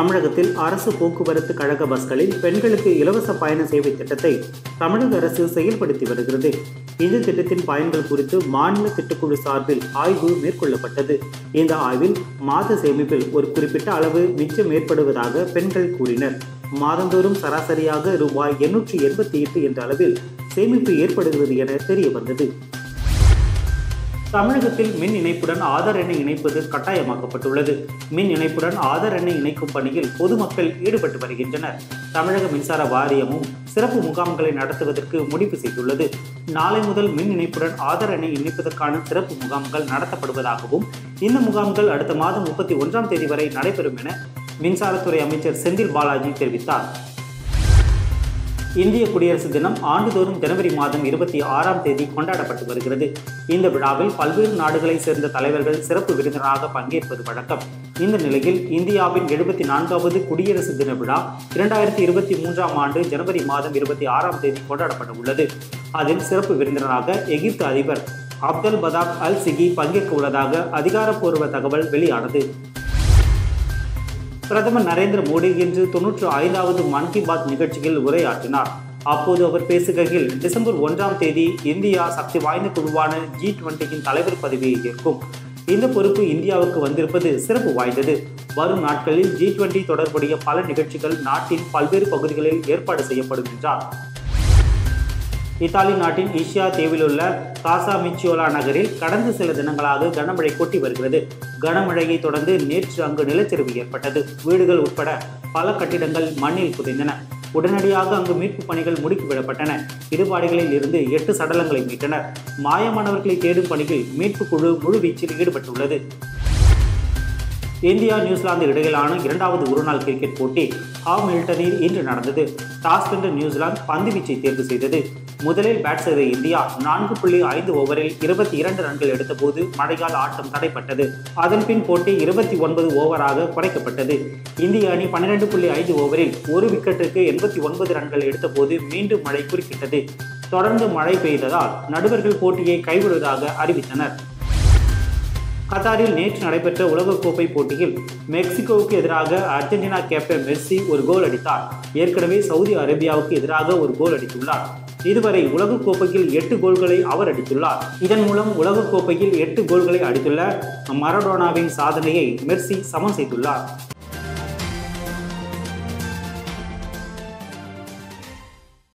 தமிழகத்தில் அரசு போக்குவரத்து கழக பஸ்களில் பெண்களுக்கு இலவச பயண சேவை திட்டத்தை தமிழக அரசு செயல்படுத்தி வருகிறது. இந்த திட்டத்தின் பயன்கள் குறித்து மாநில திட்டக்குழு சார்பில் ஆய்வு மேற்கொள்ளப்பட்டது. இந்த ஆய்வில் மாத சேமிப்பில் ஒரு குறிப்பிட்ட அளவு மிச்சம் ஏற்படுவதாக பெண்கள் கூறினர். மாதந்தோறும் சராசரியாக ரூபாய் 888 என்ற அளவில் சேமிப்பு ஏற்படுகிறது என தெரிய வந்தது. தமிழகத்தில் மின் இணைப்புடன் ஆதார் எண்ணை இணைப்பது கட்டாயமாக்கப்பட்டுள்ளது. மின் இணைப்புடன் ஆதார் எண்ணை இணைக்கும் பணியில் பொதுமக்கள் ஈடுபட்டு வருகின்றனர். தமிழக மின்சார வாரியமும் சிறப்பு முகாம்களை நடத்துவதற்கு முடிவு செய்துள்ளது. நாளை முதல் மின் இணைப்புடன் ஆதார் எண்ணை இணைப்பதற்கான சிறப்பு முகாம்கள் நடத்தப்படுவதாகவும் இந்த முகாம்கள் அடுத்த மாதம் 31ஆம் தேதி வரை நடைபெறும் என மின்சாரத்துறை அமைச்சர் செந்தில் பாலாஜி தெரிவித்தார். இந்திய குடியரசு தினம் ஆண்டுதோறும் ஜனவரி மாதம் 26ஆம் தேதி கொண்டாடப்பட்டு வருகிறது. இந்த விழாவில் பல்வேறு நாடுகளைச் சேர்ந்த தலைவர்கள் சிறப்பு விருந்தினராக பங்கேற்பது வழக்கம். இந்த நிலையில் இந்தியாவின் 74வது குடியரசு தின விழா 2023ஆம் ஆண்டு ஜனவரி மாதம் 26ஆம் தேதி கொண்டாடப்பட உள்ளது. அதில் சிறப்பு விருந்தினராக எகிப்து அதிபர் அப்தல் பதாப் அல் சிகி பங்கேற்க உள்ளதாக அதிகாரப்பூர்வ தகவல் வெளியானது. பிரதமர் நரேந்திர மோடி இன்று 95வது மன் கி பாத் நிகழ்ச்சியில் உரையாற்றினார். அப்போது அவர் பேசுகையில் டிசம்பர் 1ஆம் தேதி இந்தியா சக்தி வாய்ந்த குழுவான G20யின் தலைவர் பதவியை ஏற்கும். இந்த பொறுப்பு இந்தியாவுக்கு வந்திருப்பது சிறப்பு வாய்ந்தது. வரும் நாட்களில் G20 தொடர்புடைய பல நிகழ்ச்சிகள் நாட்டின் பல்வேறு பகுதிகளில் ஏற்பாடு செய்யப்படும் என்றார். இத்தாலி நாட்டின் ஈஷியா தீவிலுள்ள காசா மிச்சியோலா நகரில் கடந்த சில தினங்களாக கனமழை கொட்டி வருகிறது. கனமழையை தொடர்ந்து நேற்று அங்கு நிலச்சரிவு ஏற்பட்டது. வீடுகள் உட்பட பல கட்டிடங்கள் மண்ணில் புதைந்தன. உடனடியாக அங்கு மீட்புப் பணிகள் முடுக்கிவிடப்பட்டன. இடுபாடுகளில் இருந்து 8 சடலங்களை மீட்டனர். மாயமானவர்களை தேடும் பணியில் மீட்புக் குழு முழுவீச்சில் ஈடுபட்டுள்ளது. இந்தியா நியூசிலாந்து இடையிலான 2வது ஒருநாள் கிரிக்கெட் போட்டி ஹாமில்டனில் இன்று நடந்தது. டாஸ் வென்ற நியூசிலாந்து பந்துவீச்சை தேர்வு செய்தது. முதலில் பேட் செய்த இந்தியா 4.5 ஓவரில் 22 ரன்கள் எடுத்தபோது மழையால் ஆட்டம் தடைப்பட்டது. அதன் பின் போட்டி 29 ஓவராக குறைக்கப்பட்டது. இந்திய அணி 12.5 ஓவரில் 1 விக்கெட்டுக்கு 89 ரன்கள் எடுத்தபோது மீண்டும் மழை குறுக்கிட்டது. தொடர்ந்து மழை பெய்ததால் நடுவர்கள் போட்டியை கைவிடுவதாக அறிவித்தனர். கத்தாரில் நேற்று நடைபெற்ற உலகக்கோப்பை போட்டியில் மெக்சிகோவுக்கு எதிராக அர்ஜென்டினா கேப்டன் மெர்சி ஒரு கோல் அடித்தார். ஏற்கனவே சவுதி அரேபியாவுக்கு எதிராக ஒரு கோல் அடித்துள்ளார். இதுவரை உலகக்கோப்பையில் 8 கோல்களை அவர் அடித்துள்ளார். இதன் மூலம் உலகக்கோப்பையில் 8 கோல்களை அடித்துள்ள மரடோனாவின் சாதனையை மெர்சி சமன் செய்துள்ளார்.